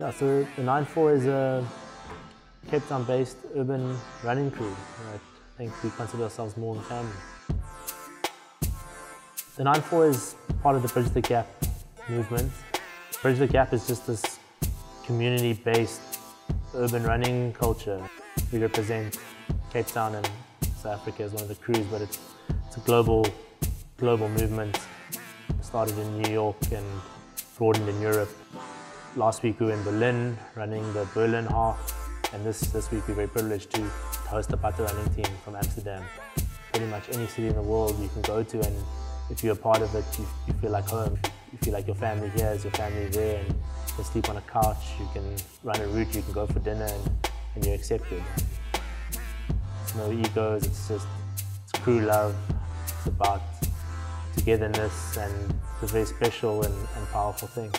Yeah, so the 9-4 is a Cape Town-based urban running crew. I think we consider ourselves more than family. The 9-4 is part of the Bridge the Gap movement. Bridge the Gap is just this community-based urban running culture. We represent Cape Town and South Africa as one of the crews, but it's a global movement. It started in New York and broadened in Europe. Last week we were in Berlin running the Berlin half, and this week we were very privileged to host the Patta Running Team from Amsterdam. Pretty much any city in the world you can go to, and if you're a part of it, you feel like home. You feel like your family here is your family there, and you can sleep on a couch, you can run a route, you can go for dinner, and you're accepted. It's no egos, it's crew love. It's about togetherness, and it's a very special and powerful thing.